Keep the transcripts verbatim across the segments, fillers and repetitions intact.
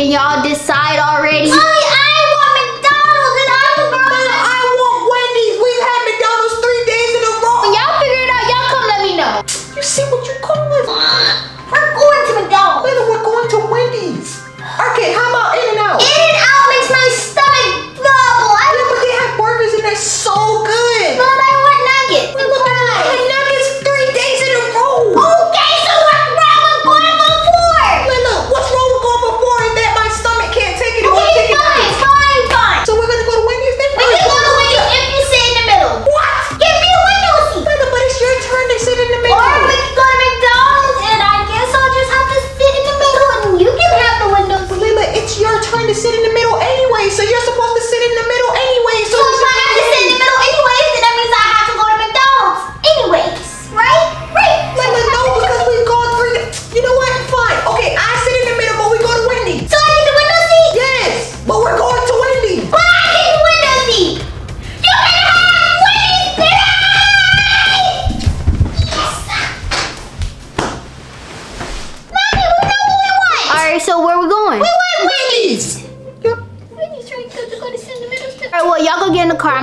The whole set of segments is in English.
Can y'all decide already? Mommy, I want McDonald's and Olive Garden. I want Wendy's. We've had McDonald's three days in a row. When y'all figure it out, y'all come let me know. You see what you call us? We're going to McDonald's. Later, we're going to Wendy's. Okay, how about In-N-Out? In-N-Out makes my stomach bubble. I yeah, but they have burgers and they're so good. But I want nuggets. Look, I had nuggets three days in a row. Okay.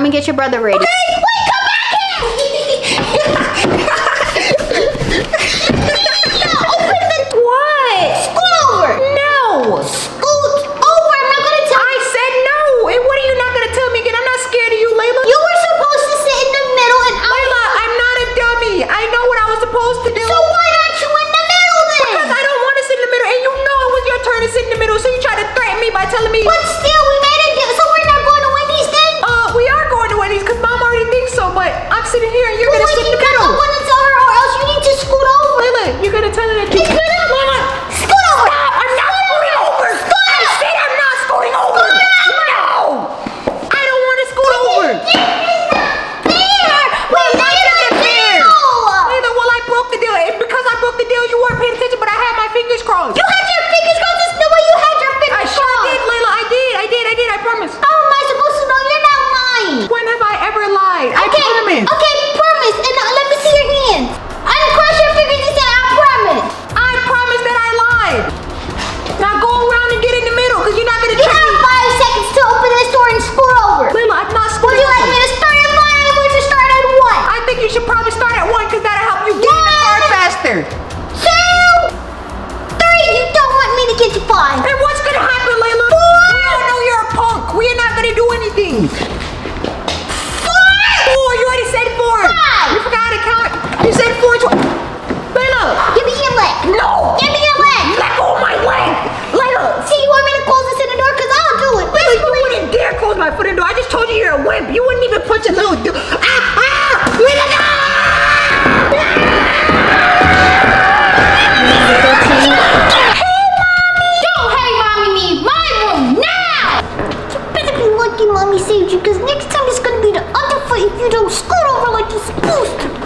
Get your brother ready. Okay, wait, come back here! Yeah, open the... What? Scoot over! No! Scoot over! I'm not gonna tell you. I said no! And what are you not gonna tell me again? I'm not scared of you, Layla. You were supposed to sit in the middle and I... Layla, I'm not a dummy. I know what I was supposed to do. So why aren't you in the middle then? Because I don't want to sit in the middle and you know it was your turn to sit in the middle, so you tried to threaten me by telling me... But still, we made a deal, so we're not going to Wendy's then? Uh, we are going to Wendy's because Mom already thinks so, but I'm sitting here and you're well, gonna sit in the middle. I don't want to tell her or else you need to scoot over. Layla, you're gonna tell her that you... Scoot over! Mama, scoot over! Stop! I'm not scooting over! Scoot over! I said I'm not scooting over! Scoot over! No! I don't want to scoot over! Fair! Well, not even fair! Layla, well, I broke the deal, and because I broke the deal, you weren't paying attention, but I had my fingers crossed. You had your fingers crossed? There's no way you had your fingers crossed! I sure did, Layla. I did, I did, I did, I promise. How am I supposed to know you're not mine? When have I ever lied? I okay, promise. Okay, promise. And now let me see your hands. Uncross your fingers and say, I promise. I promise that I lied. Now go around and get in the middle because you're not going to try. You have five seconds to open this door and scoot over. Lila, I'm not scooting over. Would you like me to start at five or would you start at one? I think you should probably start at one because that'll help you get in the car faster. Two, three. You don't want me to get you five. And what's going to happen, Lila? Four. We all know you're a punk. We're not going to do anything. Four, you already said four. Five. You forgot to count. You said four. Layla. Give me your leg. No. Give me your leg. Let go of my leg. Layla. See, you want me to close this in the door? Because I'll do it. Layla, you wouldn't dare close my foot in the door. I just told you you're a wimp. You wouldn't even punch a little dude. Ah, ah. Layla, no. Hey, Mommy. Don't hey, Mommy me. My room now. You better be lucky Mommy saved you because next time it's going to be the other foot if you don't scoot over like you're supposed to.